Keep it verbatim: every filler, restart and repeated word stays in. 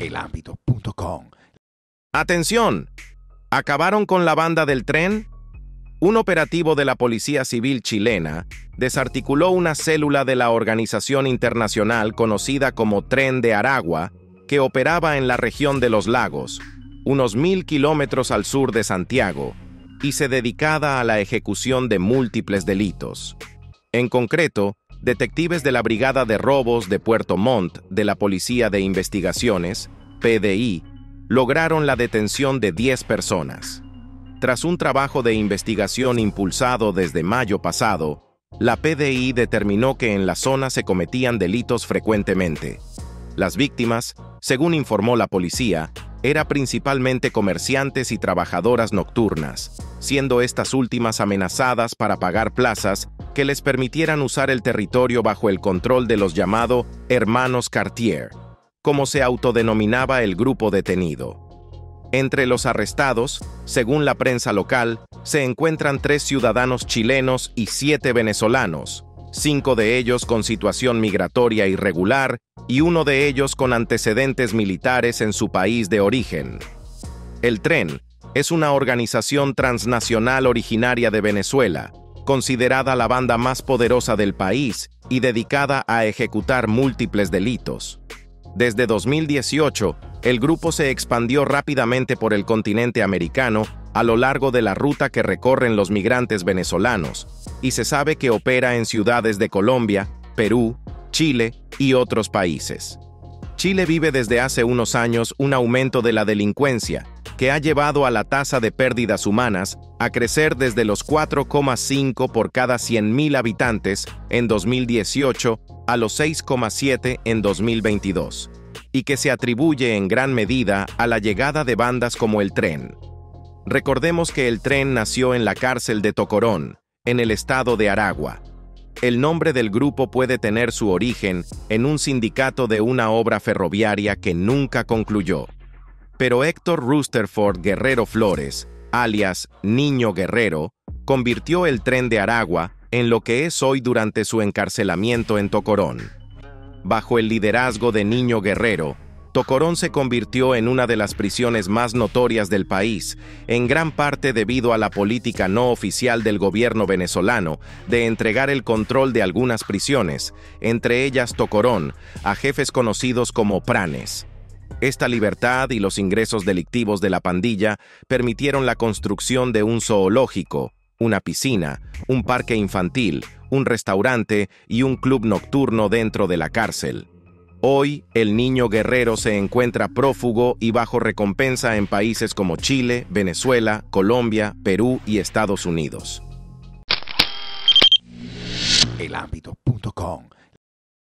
el ámbito punto com. Atención, acabaron con la banda del tren. Un operativo de la Policía Civil chilena desarticuló una célula de la organización internacional conocida como Tren de Aragua, que operaba en la región de Los Lagos, unos mil kilómetros al sur de Santiago, y se dedicaba a la ejecución de múltiples delitos. En concreto, detectives de la Brigada de Robos de Puerto Montt de la Policía de Investigaciones, P D I, lograron la detención de diez personas. Tras un trabajo de investigación impulsado desde mayo pasado, la P D I determinó que en la zona se cometían delitos frecuentemente. Las víctimas, según informó la policía, eran principalmente comerciantes y trabajadoras nocturnas, siendo estas últimas amenazadas para pagar plazas que les permitieran usar el territorio bajo el control de los llamados hermanos Cartier, como se autodenominaba el grupo detenido. Entre los arrestados, según la prensa local, se encuentran tres ciudadanos chilenos y siete venezolanos, cinco de ellos con situación migratoria irregular y uno de ellos con antecedentes militares en su país de origen. El Tren es una organización transnacional originaria de Venezuela, considerada la banda más poderosa del país y dedicada a ejecutar múltiples delitos. Desde dos mil dieciocho, el grupo se expandió rápidamente por el continente americano a lo largo de la ruta que recorren los migrantes venezolanos, y se sabe que opera en ciudades de Colombia, Perú, Chile y otros países. Chile vive desde hace unos años un aumento de la delincuencia, que ha llevado a la tasa de pérdidas humanas a crecer desde los cuatro coma cinco por cada cien mil habitantes en dos mil dieciocho a los seis coma siete en dos mil veintidós, y que se atribuye en gran medida a la llegada de bandas como el Tren. Recordemos que el Tren nació en la cárcel de Tocorón, en el estado de Aragua. El nombre del grupo puede tener su origen en un sindicato de una obra ferroviaria que nunca concluyó. Pero Héctor Roosterford Guerrero Flores, alias Niño Guerrero, convirtió el Tren de Aragua en lo que es hoy durante su encarcelamiento en Tocorón. Bajo el liderazgo de Niño Guerrero, Tocorón se convirtió en una de las prisiones más notorias del país, en gran parte debido a la política no oficial del gobierno venezolano de entregar el control de algunas prisiones, entre ellas Tocorón, a jefes conocidos como pranes. Esta libertad y los ingresos delictivos de la pandilla permitieron la construcción de un zoológico, una piscina, un parque infantil, un restaurante y un club nocturno dentro de la cárcel. Hoy, el Niño Guerrero se encuentra prófugo y bajo recompensa en países como Chile, Venezuela, Colombia, Perú y Estados Unidos. el ámbito punto com